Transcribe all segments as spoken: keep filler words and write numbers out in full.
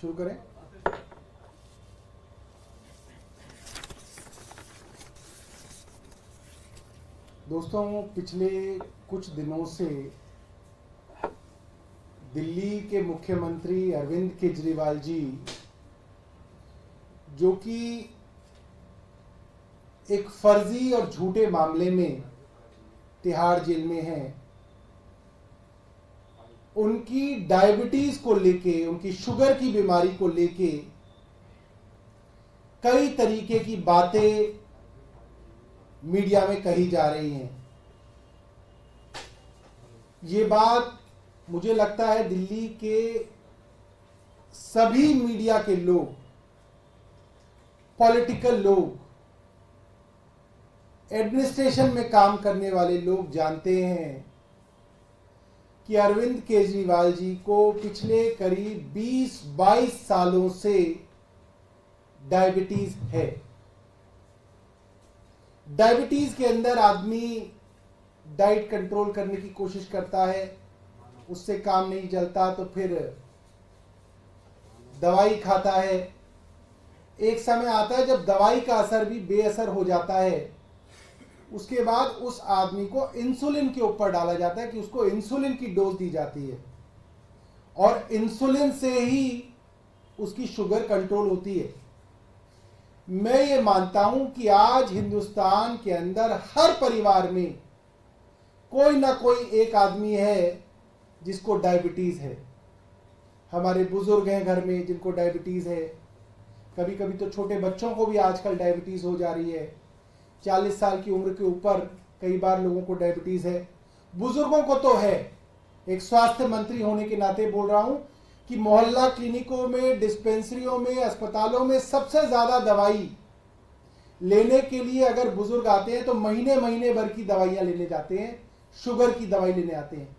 शुरू करें। दोस्तों, पिछले कुछ दिनों से दिल्ली के मुख्यमंत्री अरविंद केजरीवाल जी, जो कि एक फर्जी और झूठे मामले में तिहाड़ जेल में हैं, उनकी डायबिटीज को लेके, उनकी शुगर की बीमारी को लेके कई तरीके की बातें मीडिया में कही जा रही हैं। ये बात मुझे लगता है दिल्ली के सभी मीडिया के लोग, पॉलिटिकल लोग, एडमिनिस्ट्रेशन में काम करने वाले लोग जानते हैं कि अरविंद केजरीवाल जी को पिछले करीब बीस बाईस सालों से डायबिटीज है। डायबिटीज के अंदर आदमी डाइट कंट्रोल करने की कोशिश करता है, उससे काम नहीं चलता तो फिर दवाई खाता है। एक समय आता है जब दवाई का असर भी बेअसर हो जाता है, उसके बाद उस आदमी को इंसुलिन के ऊपर डाला जाता है कि उसको इंसुलिन की डोज दी जाती है और इंसुलिन से ही उसकी शुगर कंट्रोल होती है। मैं ये मानता हूं कि आज हिंदुस्तान के अंदर हर परिवार में कोई ना कोई एक आदमी है जिसको डायबिटीज़ है। हमारे बुजुर्ग हैं घर में जिनको डायबिटीज़ है, कभी कभी तो छोटे बच्चों को भी आजकल डायबिटीज़ हो जा रही है। चालीस साल की उम्र के ऊपर कई बार लोगों को डायबिटीज़ है, बुजुर्गों को तो है। एक स्वास्थ्य मंत्री होने के नाते बोल रहा हूँ कि मोहल्ला क्लिनिकों में, डिस्पेंसरियों में, अस्पतालों में सबसे ज़्यादा दवाई लेने के लिए अगर बुजुर्ग आते हैं तो महीने महीने भर की दवाइयाँ लेने जाते हैं, शुगर की दवाई लेने आते हैं।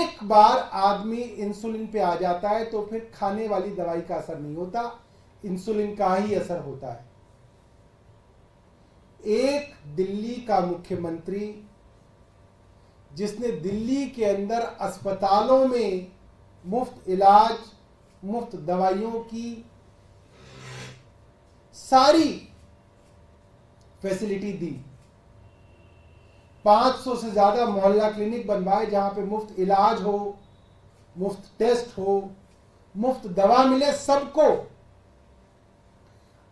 एक बार आदमी इंसुलिन पे आ जाता है तो फिर खाने वाली दवाई का असर नहीं होता, इंसुलिन का ही असर होता है। एक दिल्ली का मुख्यमंत्री जिसने दिल्ली के अंदर अस्पतालों में मुफ्त इलाज, मुफ्त दवाइयों की सारी फैसिलिटी दी, पाँच सौ से ज़्यादा मोहल्ला क्लिनिक बनवाए जहाँ पे मुफ्त इलाज हो, मुफ्त टेस्ट हो, मुफ्त दवा मिले सबको,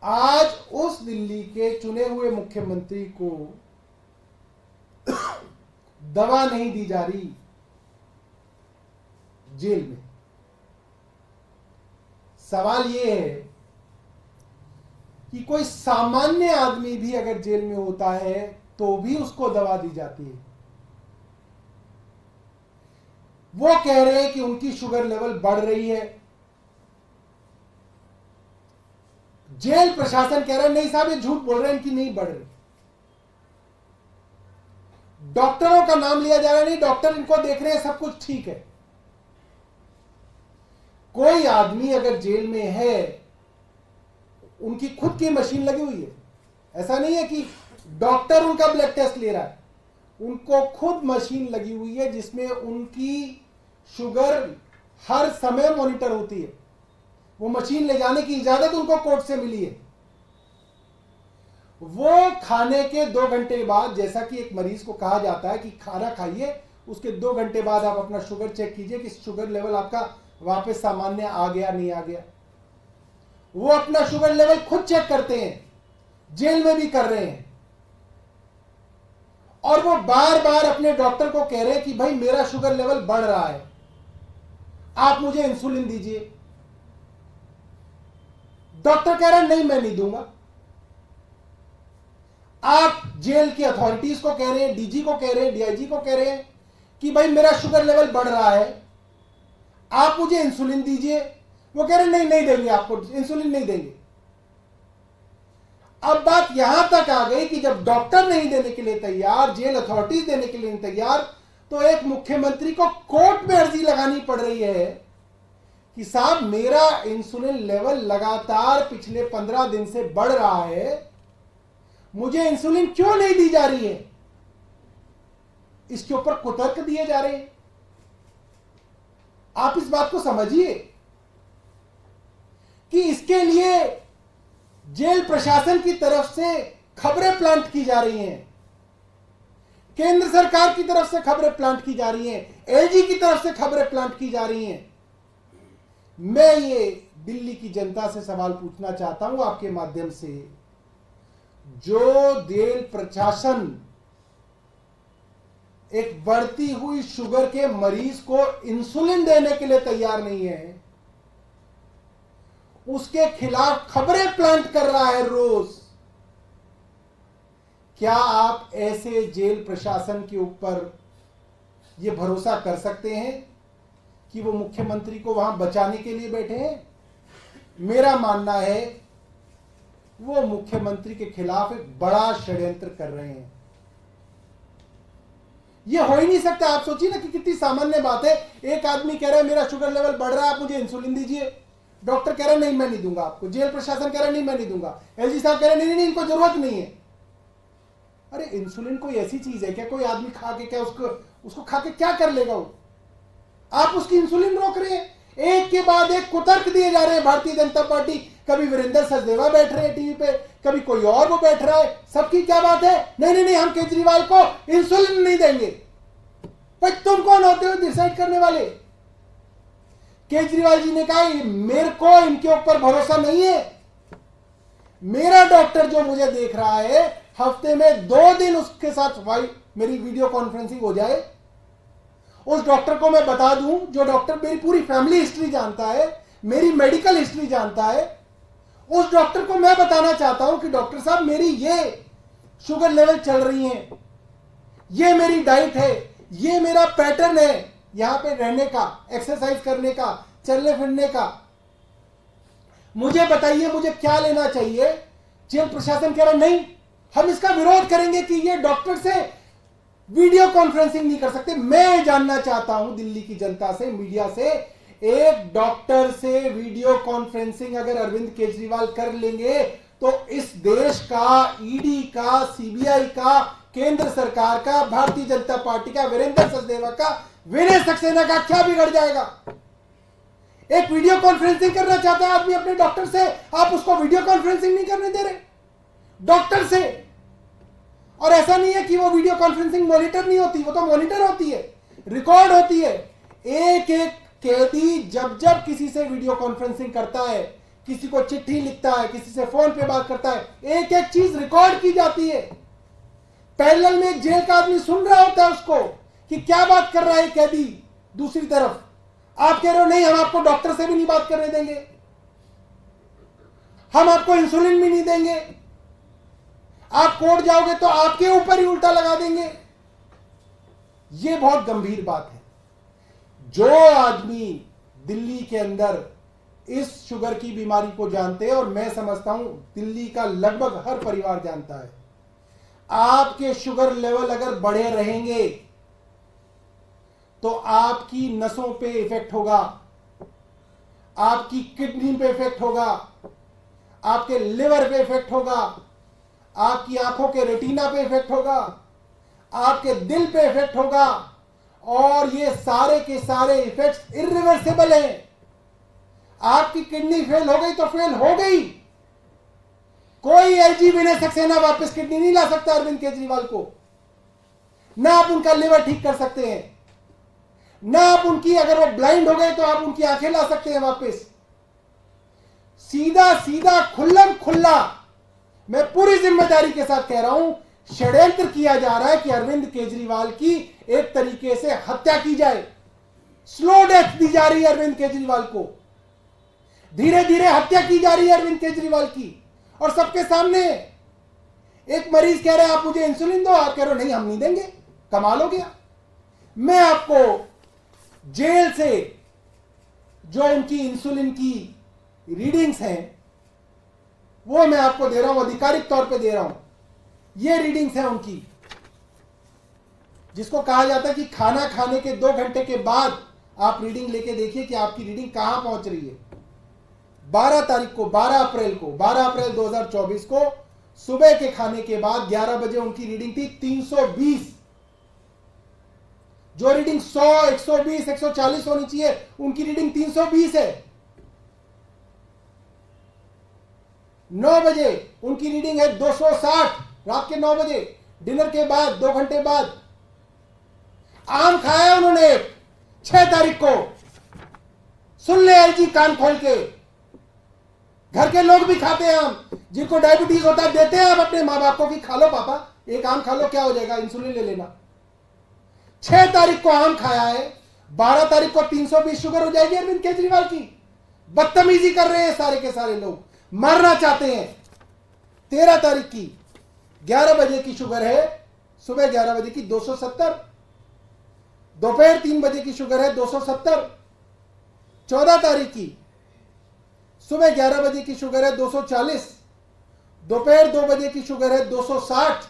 आज उस दिल्ली के चुने हुए मुख्यमंत्री को दवा नहीं दी जा रही, जेल में। सवाल ये है कि कोई सामान्य आदमी भी अगर जेल में होता है तो भी उसको दवा दी जाती है। वो कह रहे हैं कि उनकी शुगर लेवल बढ़ रही है, जेल प्रशासन कह रहा है नहीं साहब ये झूठ बोल रहे हैं, इनकी नहीं बढ़ रही। डॉक्टरों का नाम लिया जा रहा है, नहीं डॉक्टर इनको देख रहे हैं, सब कुछ ठीक है। कोई आदमी अगर जेल में है, उनकी खुद की मशीन लगी हुई है, ऐसा नहीं है कि डॉक्टर उनका ब्लड टेस्ट ले रहा है, उनको खुद मशीन लगी हुई है जिसमें उनकी शुगर हर समय मॉनिटर होती है। वो मशीन ले जाने की इजाजत उनको कोर्ट से मिली है। वो खाने के दो घंटे बाद, जैसा कि एक मरीज को कहा जाता है कि खाना खाइए, उसके दो घंटे बाद आप अपना शुगर चेक कीजिए कि शुगर लेवल आपका वापस सामान्य आ गया नहीं आ गया। वो अपना शुगर लेवल खुद चेक करते हैं, जेल में भी कर रहे हैं, और वो बार बार अपने डॉक्टर को कह रहे हैं कि भाई मेरा शुगर लेवल बढ़ रहा है, आप मुझे इंसुलिन दीजिए। डॉक्टर कह रहा है नहीं मैं नहीं दूंगा। आप जेल की अथॉरिटीज को कह रहे हैं, डीजी को कह रहे हैं, डीआईजी को कह रहे हैं कि भाई मेरा शुगर लेवल बढ़ रहा है, आप मुझे इंसुलिन दीजिए। वो कह रहे हैं नहीं नहीं देंगे, आपको इंसुलिन नहीं देंगे। अब बात यहां तक आ गई कि जब डॉक्टर नहीं देने के लिए तैयार, जेल अथॉरिटीज देने के लिए नहीं तैयार, तो एक मुख्यमंत्री को कोर्ट में अर्जी लगानी पड़ रही है कि साहब मेरा इंसुलिन लेवल लगातार पिछले पंद्रह दिन से बढ़ रहा है, मुझे इंसुलिन क्यों नहीं दी जा रही है। इसके ऊपर कुतर्क दिए जा रहे हैं। आप इस बात को समझिए, कि इसके लिए जेल प्रशासन की तरफ से खबरें प्लांट की जा रही हैं, केंद्र सरकार की तरफ से खबरें प्लांट की जा रही हैं, एलजी की तरफ से खबरें प्लांट की जा रही हैं। मैं ये दिल्ली की जनता से सवाल पूछना चाहता हूं आपके माध्यम से, जो जेल प्रशासन एक बढ़ती हुई शुगर के मरीज को इंसुलिन देने के लिए तैयार नहीं है, उसके खिलाफ खबरें प्लांट कर रहा है रोज, क्या आप ऐसे जेल प्रशासन के ऊपर यह भरोसा कर सकते हैं कि वो मुख्यमंत्री को वहां बचाने के लिए बैठे हैं? मेरा मानना है वो मुख्यमंत्री के खिलाफ एक बड़ा षड्यंत्र कर रहे हैं। ये हो ही नहीं सकता। आप सोचिए ना कि कितनी सामान्य बात है, एक आदमी कह रहा है मेरा शुगर लेवल बढ़ रहा है, आप मुझे इंसुलिन दीजिए, डॉक्टर कह रहा है नहीं मैं नहीं दूंगा आपको, जेल प्रशासन कह रहा है नहीं मैं नहीं दूंगा, एलजी साहब कह रहे नहीं, नहीं नहीं इनको जरूरत नहीं है। अरे इंसुलिन कोई ऐसी चीज है क्या कोई आदमी खा के क्या उसको उसको खा के क्या कर लेगा वो? आप उसकी इंसुलिन रोक रहे हैं। एक के बाद एक कुतर्क दिए जा रहे हैं भारतीय जनता पार्टी, कभी वीरेंद्र सचदेवा बैठ रहे हैं टीवी पे, कभी कोई और वो बैठ रहा है, सबकी क्या बात है नहीं नहीं नहीं हम केजरीवाल को इंसुलिन नहीं देंगे। भाई तुम कौन होते हो डिसाइड करने वाले? केजरीवाल जी ने कहा मेरे को इनके ऊपर भरोसा नहीं है, मेरा डॉक्टर जो मुझे देख रहा है हफ्ते में दो दिन उसके साथ भाई मेरी वीडियो कॉन्फ्रेंसिंग हो जाए, उस डॉक्टर को मैं बता दूं, जो डॉक्टर मेरी पूरी फैमिली हिस्ट्री जानता है, मेरी मेडिकल हिस्ट्री जानता है, उस डॉक्टर को मैं बताना चाहता हूं कि डॉक्टर साहब मेरी ये शुगर लेवल चल रही है, ये मेरी डाइट है, ये मेरा पैटर्न है यहां पे रहने का, एक्सरसाइज करने का, चलने फिरने का, मुझे बताइए मुझे क्या लेना चाहिए। जेल प्रशासन कह रहा नहीं हम इसका विरोध करेंगे कि ये डॉक्टर से वीडियो कॉन्फ्रेंसिंग नहीं कर सकते। मैं जानना चाहता हूं दिल्ली की जनता से, मीडिया से, एक डॉक्टर से वीडियो कॉन्फ्रेंसिंग अगर अरविंद केजरीवाल कर लेंगे तो इस देश का, ईडी का, सीबीआई का, केंद्र सरकार का, भारतीय जनता पार्टी का, वीरेंद्र सचदेवा का, वीरेंद्र सक्सेना का क्या बिगड़ जाएगा? एक वीडियो कॉन्फ्रेंसिंग करना चाहता है आदमी अपने डॉक्टर से, आप उसको वीडियो कॉन्फ्रेंसिंग नहीं करने दे रहे डॉक्टर से। और ऐसा नहीं है कि वो वीडियो कॉन्फ्रेंसिंग मॉनिटर नहीं होती, वो तो मॉनिटर होती है, रिकॉर्ड होती है। एक एक कैदी जब जब किसी से वीडियो कॉन्फ्रेंसिंग करता है, किसी को चिट्ठी लिखता है, किसी से फोन पे बात करता है, एक एक चीज रिकॉर्ड की जाती है। पैरेलल में एक जेल का आदमी सुन रहा होता है उसको कि क्या बात कर रहा है कैदी। दूसरी तरफ आप कह रहे हो नहीं हम आपको डॉक्टर से भी नहीं बात करने देंगे, हम आपको इंसुलिन भी नहीं देंगे, आप कोर्ट जाओगे तो आपके ऊपर ही उल्टा लगा देंगे। यह बहुत गंभीर बात है। जो आदमी दिल्ली के अंदर इस शुगर की बीमारी को जानते हैं, और मैं समझता हूं दिल्ली का लगभग हर परिवार जानता है, आपके शुगर लेवल अगर बढ़े रहेंगे तो आपकी नसों पे इफेक्ट होगा, आपकी किडनी पे इफेक्ट होगा, आपके लिवर पे इफेक्ट होगा, आपकी आंखों के रेटिना पे इफेक्ट होगा, आपके दिल पे इफेक्ट होगा, और ये सारे के सारे इफेक्ट्स इरिवर्सिबल हैं। आपकी किडनी फेल हो गई तो फेल हो गई, कोई एलजी वीरेंद्र सक्सेना वापस किडनी नहीं ला सकता अरविंद केजरीवाल को, ना आप उनका लिवर ठीक कर सकते हैं, ना आप उनकी, अगर वो ब्लाइंड हो गए तो आप उनकी आंखें ला सकते हैं वापस। सीधा सीधा खुल्लम खुल्ला मैं पूरी जिम्मेदारी के साथ कह रहा हूं षड्यंत्र किया जा रहा है कि अरविंद केजरीवाल की एक तरीके से हत्या की जाए, स्लो डेथ दी जा रही है अरविंद केजरीवाल को, धीरे धीरे हत्या की जा रही है अरविंद केजरीवाल की, और सबके सामने। एक मरीज कह रहा है आप मुझे इंसुलिन दो, आप कह रहे हो नहीं हम नहीं देंगे, कमाल हो गया। मैं आपको जेल से जो उनकी इंसुलिन की रीडिंग्स हैं वो मैं आपको दे रहा हूं, आधिकारिक तौर पे दे रहा हूं। ये रीडिंग्स है उनकी, जिसको कहा जाता है कि खाना खाने के दो घंटे के बाद आप रीडिंग लेके देखिए कि आपकी रीडिंग कहां पहुंच रही है। बारह तारीख को बारह अप्रैल को बारह अप्रैल दो हज़ार चौबीस को सुबह के खाने के बाद ग्यारह बजे उनकी रीडिंग थी तीन सौ बीस, जो रीडिंग सौ, एक सौ बीस, एक सौ चालीस होनी चाहिए उनकी रीडिंग तीन सौ बीस है। नौ बजे उनकी रीडिंग है दो सौ साठ रात के नौ बजे, डिनर के बाद दो घंटे बाद। आम खाया उन्होंने छह तारीख को, सुन ले एलजी कान खोल के। घर के लोग भी खाते हैं आम, जिनको डायबिटीज होता है देते हैं आप अपने माँ बाप को कि खा लो पापा एक आम खा लो क्या हो जाएगा, इंसुलिन ले लेना। छह तारीख को आम खाया है, बारह तारीख को तीन सौ बीस शुगर हो जाएगी अरविंद केजरीवाल की। बदतमीजी कर रहे हैं सारे के सारे लोग, मरना चाहते हैं। तेरह तारीख की ग्यारह बजे की शुगर है, सुबह ग्यारह बजे की दो सौ सत्तर, दोपहर तीन बजे की शुगर है दो सौ सत्तर। चौदह तारीख की सुबह ग्यारह बजे की शुगर है दो सौ चालीस, दोपहर दो बजे की शुगर है दो सौ साठ,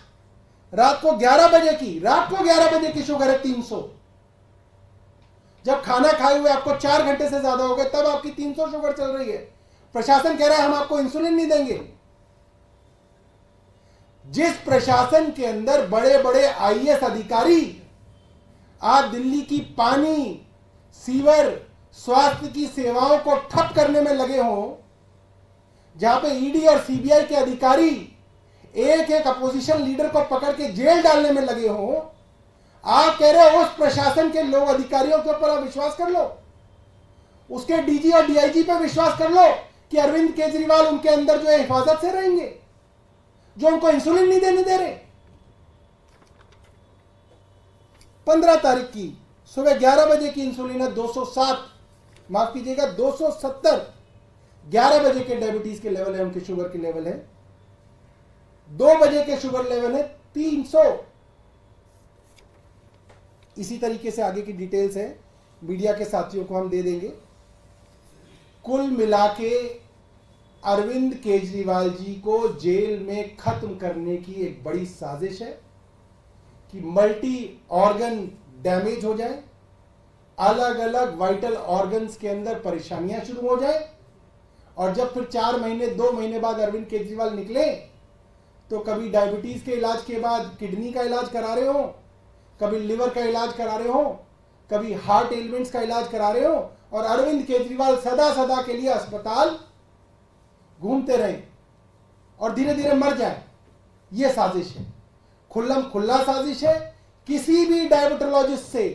रात को ग्यारह बजे की रात को ग्यारह बजे की शुगर है तीन सौ। जब खाना खाए हुए आपको चार घंटे से ज्यादा हो गए तब आपकी तीन सौ शुगर चल रही है। प्रशासन कह रहा है हम आपको इंसुलिन नहीं देंगे। जिस प्रशासन के अंदर बड़े बड़े आई ए एस अधिकारी आज दिल्ली की पानी, सीवर, स्वास्थ्य की सेवाओं को ठप करने में लगे हों, जहां पे ई डी और सी बी आई के अधिकारी एक एक अपोजिशन लीडर को पकड़ के जेल डालने में लगे हों, आप कह रहे हो उस प्रशासन के लोग अधिकारियों के ऊपर आप विश्वास कर लो, उसके डी जी और डी आई जी पर विश्वास कर लो कि अरविंद केजरीवाल उनके अंदर जो है हिफाजत से रहेंगे, जो उनको इंसुलिन नहीं देने दे रहे। पंद्रह तारीख की सुबह ग्यारह बजे की इंसुलिन है दो सौ सात, माफ कीजिएगा दो सौ सत्तर, ग्यारह बजे के डायबिटीज के लेवल है, उनके शुगर के लेवल है। दो बजे के शुगर लेवल है तीन सौ। इसी तरीके से आगे की डिटेल्स है, मीडिया के साथियों को हम दे देंगे। कुल मिला के अरविंद केजरीवाल जी को जेल में खत्म करने की एक बड़ी साजिश है कि मल्टी ऑर्गन डैमेज हो जाए, अलग अलग वाइटल ऑर्गन्स के अंदर परेशानियां शुरू हो जाए, और जब फिर चार महीने दो महीने बाद अरविंद केजरीवाल निकले तो कभी डायबिटीज के इलाज के बाद किडनी का इलाज करा रहे हो, कभी लिवर का इलाज करा रहे हो, कभी हार्ट एलिमेंट्स का इलाज करा रहे हो, और अरविंद केजरीवाल सदा सदा के लिए अस्पताल घूमते रहे और धीरे धीरे मर जाए। यह साजिश है, खुल्लम खुल्ला साजिश है। किसी भी डायबेटोलॉजिस्ट से,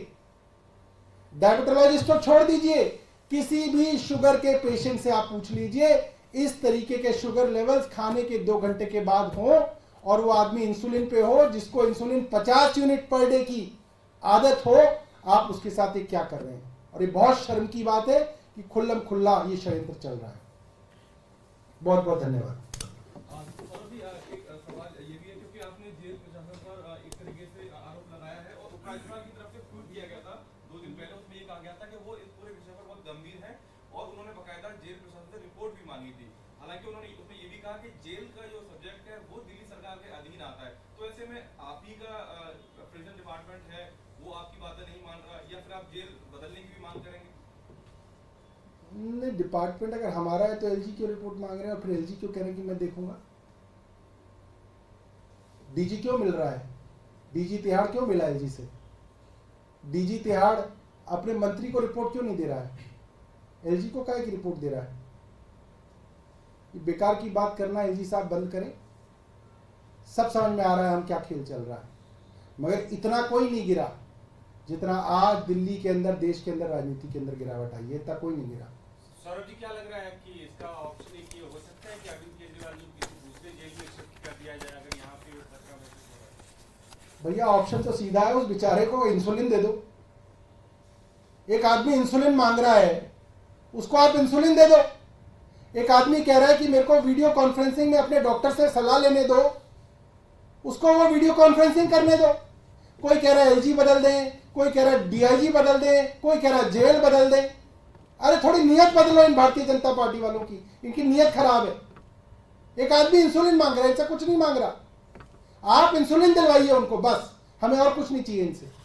डायबेटोलॉजिस्ट को छोड़ दीजिए, किसी भी शुगर के पेशेंट से आप पूछ लीजिए इस तरीके के शुगर लेवल्स खाने के दो घंटे के बाद हो और वो आदमी इंसुलिन पे हो, जिसको इंसुलिन पचास यूनिट पर डे की आदत हो, आप उसके साथ ये क्या कर रहे हैं। और ये बहुत शर्म की बात है कि खुल्लम खुल्ला ये षड्यंत्र चल रहा है। बहुत बहुत धन्यवाद। नहीं, डिपार्टमेंट अगर हमारा है तो एल जी क्यों रिपोर्ट मांग रहे हैं और फिर एल जी क्यों कह रहे हैं कि मैं देखूंगा। डी जी क्यों मिल रहा है, डी जी तिहाड़ क्यों मिला एल जी से, डी जी तिहाड़ अपने मंत्री को रिपोर्ट क्यों नहीं दे रहा है, एल जी को काहे की रिपोर्ट दे रहा है। ये बेकार की बात करना एल जी साहब बंद करें। सब समझ में आ रहा है हम क्या खेल चल रहा है, मगर इतना कोई नहीं गिरा जितना आज दिल्ली के अंदर, देश के अंदर, राजनीति के अंदर गिरावट आई है, इतना कोई नहीं गिरा। सौरभ जी क्या लग रहा है कि इसका ऑप्शन एक ये हो सकता है कि अरविंद केजरीवाल को किसी दूसरे जेल में शिफ्ट कर दिया जाए अगर यहाँ पे खतरा महसूस हो रहा है। भैया ऑप्शन तो सीधा है, उस बेचारे को इंसुलिन दे दो। एक आदमी इंसुलिन मांग रहा है उसको आप इंसुलिन दे दो। एक आदमी कह रहा है कि मेरे को वीडियो कॉन्फ्रेंसिंग में अपने डॉक्टर से सलाह लेने दो, उसको वो वीडियो कॉन्फ्रेंसिंग करने दो। कोई कह रहा है एल जी बदल दें, कोई कह रहा है डी आई जी बदल दें, कोई कह रहा है जेल बदल दें। अरे थोड़ी नीयत बदलो इन भारतीय जनता पार्टी वालों की, इनकी नीयत खराब है। एक आदमी इंसुलिन मांग रहा है, इनसे कुछ नहीं मांग रहा, आप इंसुलिन दिलवाइए उनको बस, हमें और कुछ नहीं चाहिए इनसे।